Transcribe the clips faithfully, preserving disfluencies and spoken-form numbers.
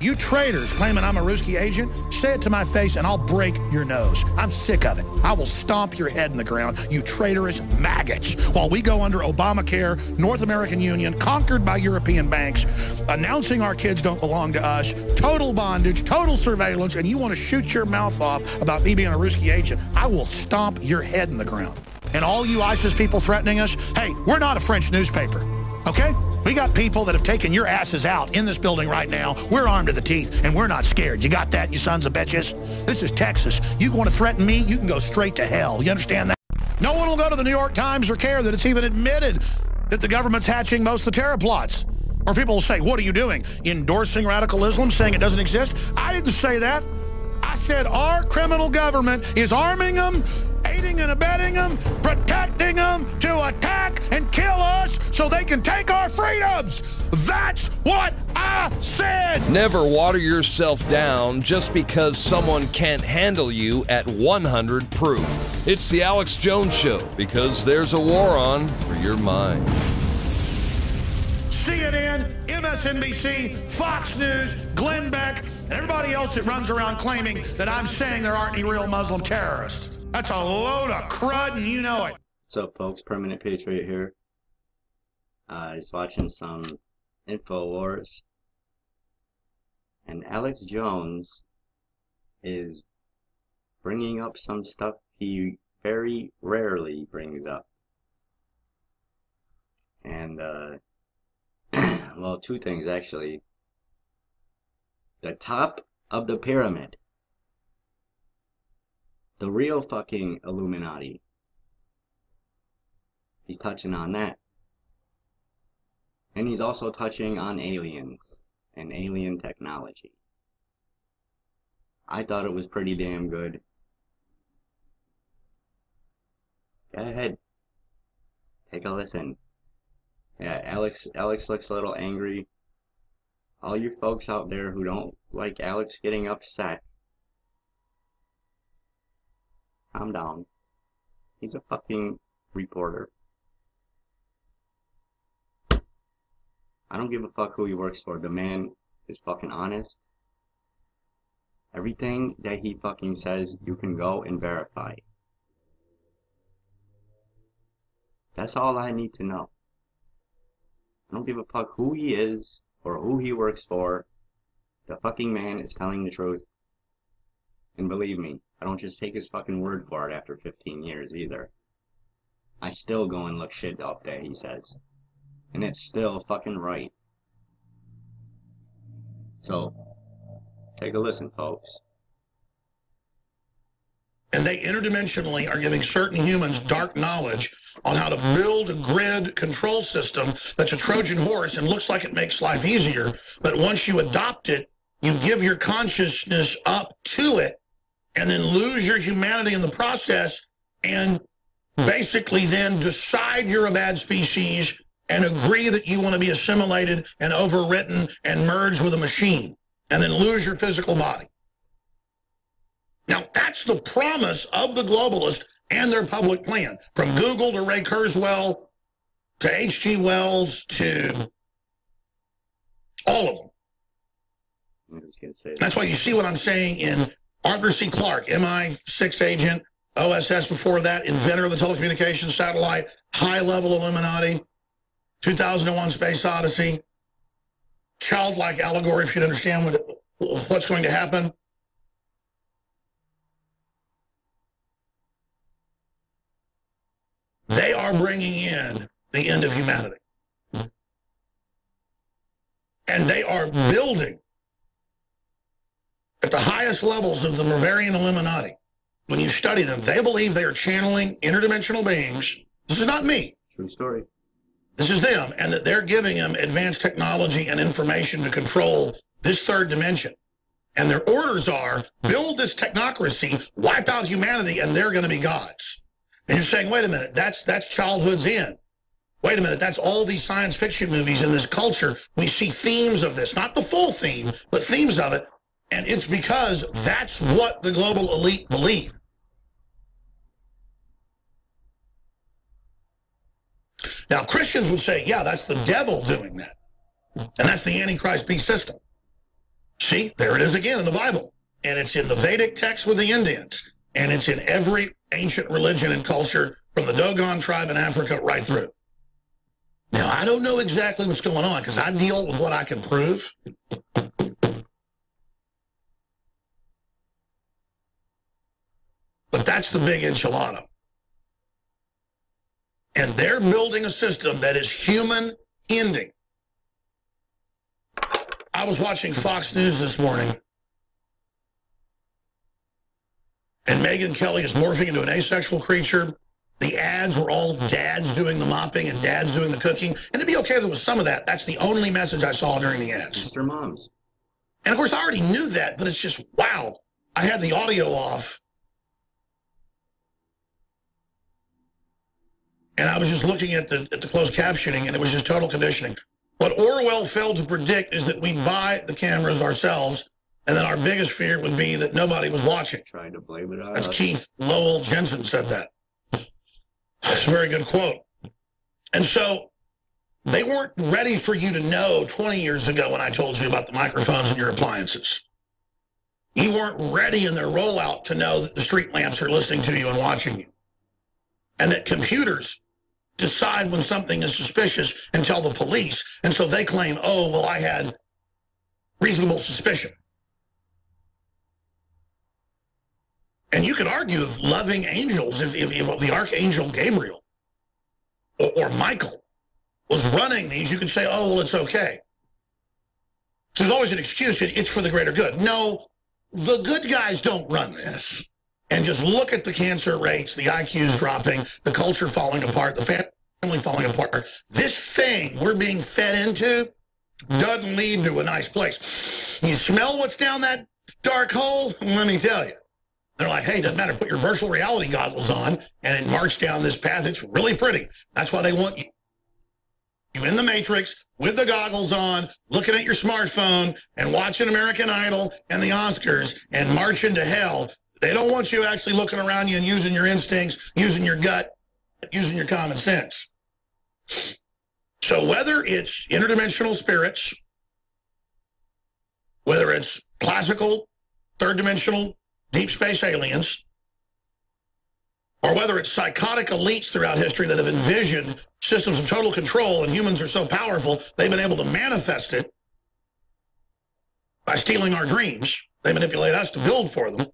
You traitors claiming I'm a Ruski agent, say it to my face and I'll break your nose. I'm sick of it. I will stomp your head in the ground, you traitorous maggots, while we go under Obamacare, North American Union, conquered by European banks, announcing our kids don't belong to us, total bondage, total surveillance, and you want to shoot your mouth off about me being a Ruski agent. I will stomp your head in the ground. And all you ISIS people threatening us, hey, we're not a French newspaper, okay? We got people that have taken your asses out in this building right now. We're armed to the teeth, and we're not scared. You got that, you sons of bitches? This is Texas. You want to threaten me, you can go straight to hell. You understand that? No one will go to the New York Times or care that it's even admitted that the government's hatching most of the terror plots. Or people will say, what are you doing? Endorsing radical Islam, saying it doesn't exist? I didn't say that. I said our criminal government is arming them, aiding and abetting them, protecting them to attack and kill us so they can take our freedoms. That's what I said. Never water yourself down just because someone can't handle you at one hundred proof. It's the Alex Jones Show, because there's a war on for your mind. C N N, M S N B C, Fox News, Glenn Beck, and everybody else that runs around claiming that I'm saying there aren't any real Muslim terrorists. That's a load of crud, and you know it. What's up, folks? Permanent Patriot here. I was watching some InfoWars, and Alex Jones is bringing up some stuff he very rarely brings up. And, uh, well, two things, actually. The top of the pyramid. The real fucking Illuminati. He's touching on that. And he's also touching on aliens and alien technology. I thought it was pretty damn good. Go ahead. Take a listen. Yeah, Alex, Alex looks a little angry. All you folks out there who don't like Alex getting upset, calm down. He's a fucking reporter. I don't give a fuck who he works for. The man is fucking honest. Everything that he fucking says, you can go and verify. That's all I need to know. I don't give a fuck who he is or who he works for. The fucking man is telling the truth. And believe me, I don't just take his fucking word for it after fifteen years either. I still go and look shit up that he says. And it's still fucking right. So, take a listen, folks. And they interdimensionally are giving certain humans dark knowledge on how to build a grid control system that's a Trojan horse and looks like it makes life easier. But once you adopt it, you give your consciousness up to it, and then lose your humanity in the process, and basically then decide you're a bad species and agree that you want to be assimilated and overwritten and merged with a machine, and then lose your physical body. Now, that's the promise of the globalists and their public plan, from Google to Ray Kurzweil to H G Wells to all of them. I was gonna say that. That's why you see what I'm saying in Arthur C. Clarke, M I six agent, O S S before that, inventor of the telecommunications satellite, high-level Illuminati, two thousand one Space Odyssey, childlike allegory if you'd understand what, what's going to happen. They are bringing in the end of humanity. And they are building at the highest levels of the Bavarian Illuminati. When you study them, they believe they are channeling interdimensional beings. This is not me. True story. This is them, and that they're giving them advanced technology and information to control this third dimension. And their orders are, build this technocracy, wipe out humanity, and they're going to be gods. And you're saying, wait a minute, that's, that's Childhood's End. Wait a minute, that's all these science fiction movies in this culture. We see themes of this, not the full theme, but themes of it. And it's because that's what the global elite believe. Now, Christians would say, yeah, that's the devil doing that. And that's the Antichrist peace system. See, there it is again in the Bible. And it's in the Vedic text with the Indians. And it's in every ancient religion and culture from the Dogon tribe in Africa right through. Now, I don't know exactly what's going on because I deal with what I can prove. But that's the big enchilada. And they're building a system that is human ending. I was watching Fox News this morning. And Megyn Kelly is morphing into an asexual creature. The ads were all dads doing the mopping and dads doing the cooking. And it'd be okay if there was some of that. That's the only message I saw during the ads. Mister Moms. And of course, I already knew that, but it's just, wow. I had the audio off. And I was just looking at the, at the closed captioning, and it was just total conditioning. What Orwell failed to predict is that we buy the cameras ourselves. And then our biggest fear would be that nobody was watching. Trying to blame it on us. That's Keith Lowell Jensen said that. That's a very good quote. And so they weren't ready for you to know twenty years ago when I told you about the microphones in your appliances. You weren't ready in their rollout to know that the street lamps are listening to you and watching you. And that computers decide when something is suspicious and tell the police. And so they claim, oh, well, I had reasonable suspicion. And you could argue of loving angels, if, if, if the Archangel Gabriel or, or Michael was running these, you could say, oh, well, it's okay. There's always an excuse. It, it's for the greater good. No, the good guys don't run this. And just look at the cancer rates, the I Qs dropping, the culture falling apart, the family falling apart. This thing we're being fed into doesn't lead to a nice place. You smell what's down that dark hole? Let me tell you. They're like, hey, doesn't matter, put your virtual reality goggles on and it march down this path. It's really pretty. That's why they want you. You in the Matrix with the goggles on, looking at your smartphone and watching American Idol and the Oscars and marching to hell. They don't want you actually looking around you and using your instincts, using your gut, using your common sense. So whether it's interdimensional spirits, whether it's classical, third-dimensional, deep space aliens, or whether it's psychotic elites throughout history that have envisioned systems of total control and humans are so powerful, they've been able to manifest it by stealing our dreams. They manipulate us to build for them.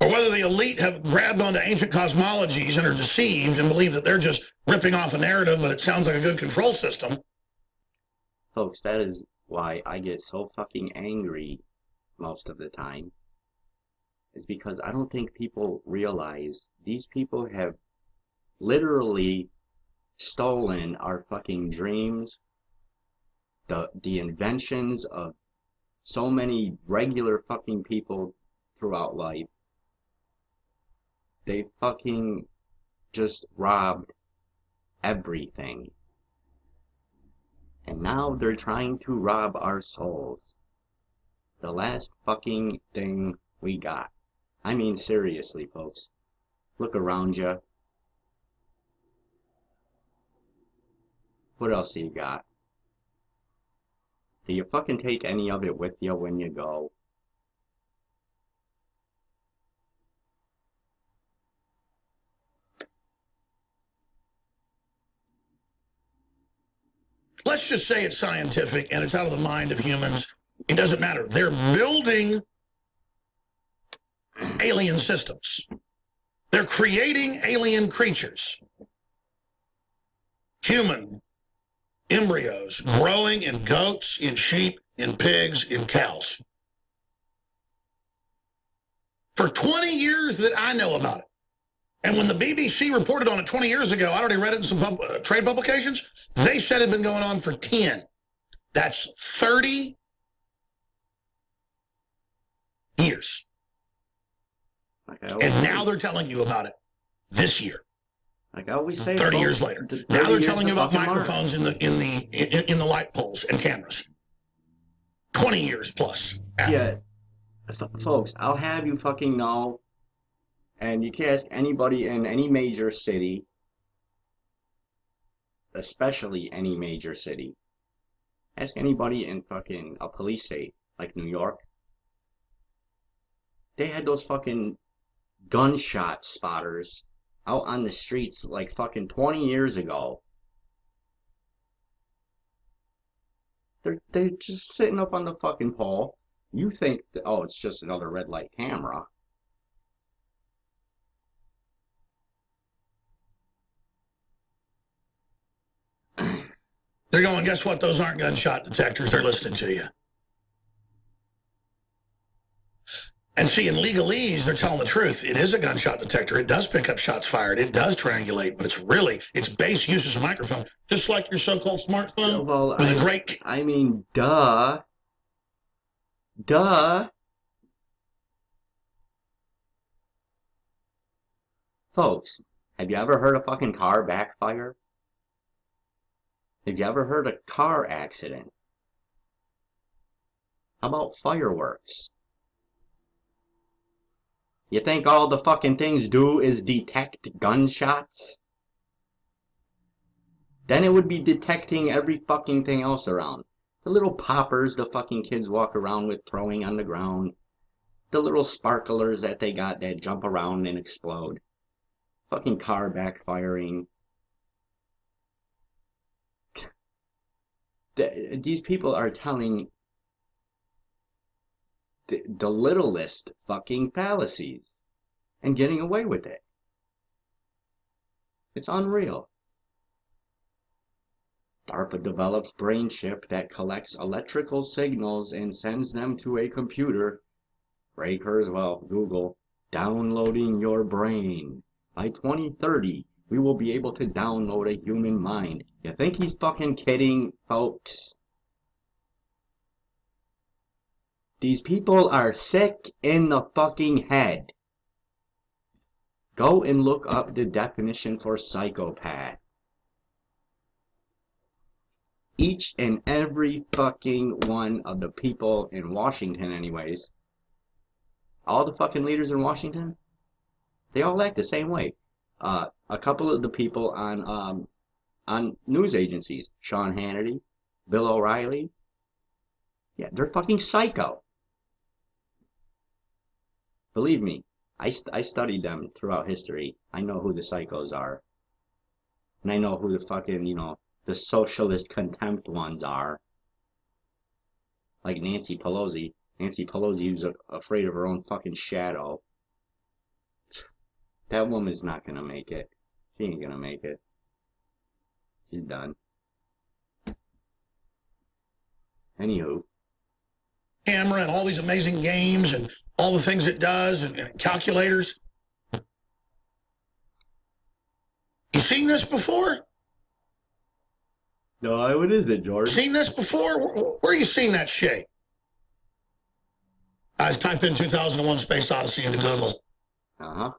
Or whether the elite have grabbed onto ancient cosmologies and are deceived and believe that they're just ripping off a narrative, but it sounds like a good control system. Folks, that is why I get so fucking angry most of the time, is because I don't think people realize these people have literally stolen our fucking dreams, the the inventions of so many regular fucking people throughout life. They fucking just robbed everything. And now they're trying to rob our souls. The last fucking thing we got. I mean, seriously, folks. Look around you. What else do you got? Do you fucking take any of it with you when you go? Let's just say it's scientific and it's out of the mind of humans. It doesn't matter. They're building alien systems. They're creating alien creatures. Human embryos growing in goats, in sheep, in pigs, in cows. For twenty years that I know about it. And when the B B C reported on it twenty years ago, I already read it in some pub uh, trade publications, they said it had been going on for ten. That's thirty years. Like and now they're telling you about it this year. Like I always say, thirty years later. Now they're telling you about microphones in the in the in, in the light poles and cameras. twenty years plus. After. Yeah, folks, I'll have you fucking know. And you can ask anybody in any major city, especially any major city, Ask anybody in fucking a police state, like New York. They had those fucking gunshot spotters out on the streets like fucking twenty years ago. They're, they're just sitting up on the fucking pole. You think, that, oh, it's just another red light camera. They're going, guess what? Those aren't gunshot detectors. They're listening to you. And see, in legalese, they're telling the truth. It is a gunshot detector. It does pick up shots fired. It does triangulate, but it's really, its base uses a microphone, just like your so-called smartphone. Well, with I, a great... I mean, duh. Duh. Folks, have you ever heard a fucking car backfire? Have you ever heard a car accident? How about fireworks? You think all the fucking things do is detect gunshots? Then it would be detecting every fucking thing else around. The little poppers the fucking kids walk around with throwing on the ground. The little sparklers that they got that jump around and explode. Fucking car backfiring. The, these people are telling the, the littlest fucking fallacies and getting away with it. It's unreal. DARPA develops brain chip that collects electrical signals and sends them to a computer. Ray Kurzweil, Google, downloading your brain. By twenty thirty, we will be able to download a human mind. You think he's fucking kidding, folks? These people are sick in the fucking head. Go and look up the definition for psychopath. Each and every fucking one of the people in Washington, anyways, all the fucking leaders in Washington, they all act the same way. Uh, a couple of the people on um, on news agencies, Sean Hannity, Bill O'Reilly, yeah, they're fucking psycho. Believe me, I, st I studied them throughout history. I know who the psychos are. And I know who the fucking, you know, the socialist contempt ones are. Like Nancy Pelosi. Nancy Pelosi was afraid of her own fucking shadow. That woman's not gonna make it. She ain't gonna make it. She's done. Anywho. Camera and all these amazing games and all the things it does and, and calculators. You seen this before? No, what is it, George? Seen this before? Where, where you seen that shit? I typed in two thousand one Space Odyssey into Google. Uh-huh.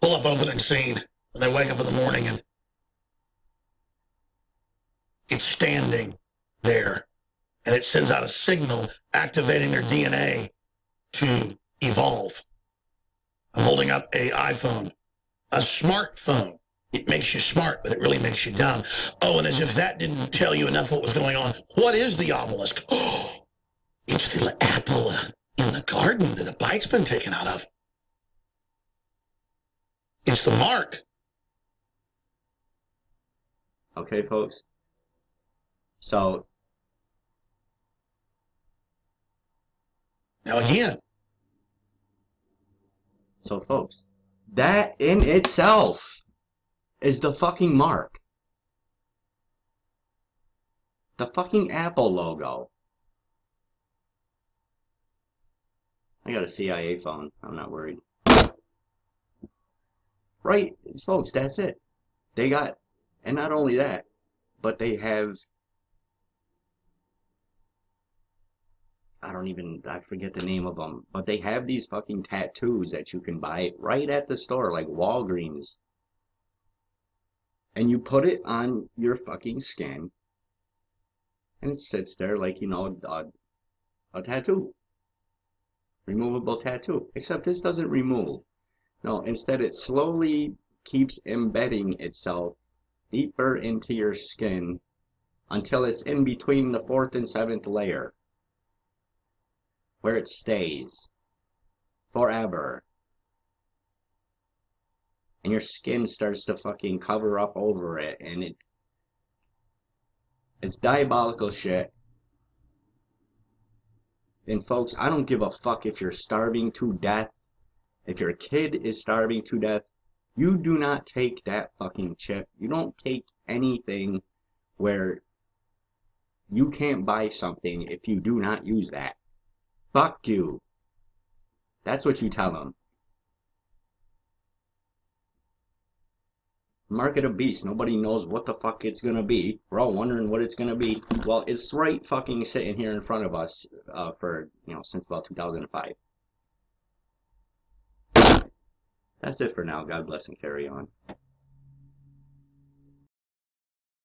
Pull up opening scene, and they wake up in the morning, and it's standing there, and it sends out a signal activating their D N A to evolve. I'm holding up a iPhone, a smartphone. It makes you smart, but it really makes you dumb. Oh, and as if that didn't tell you enough what was going on, what is the obelisk? Oh, it's the apple in the garden that a bite's been taken out of. It's the mark. Okay, folks. So. Now again. So, folks, that in itself is the fucking mark. The fucking Apple logo. I got a C I A phone. I'm not worried. Right, folks, that's it. They got, and not only that, but they have, I don't even, I forget the name of them, but they have these fucking tattoos that you can buy right at the store, like Walgreens. And you put it on your fucking skin, and it sits there like, you know, a, a tattoo. Removable tattoo, except this doesn't remove. No, instead it slowly keeps embedding itself deeper into your skin until it's in between the fourth and seventh layer, where it stays forever. And your skin starts to fucking cover up over it, and it it's diabolical shit. And folks, I don't give a fuck if you're starving to death. If your kid is starving to death, you do not take that fucking chip. You don't take anything where you can't buy something if you do not use that. Fuck you. That's what you tell them. Market of beast. Nobody knows what the fuck it's gonna be. We're all wondering what it's gonna be. Well, it's right fucking sitting here in front of us uh, for, you know, since about two thousand five. That's it for now. God bless and carry on.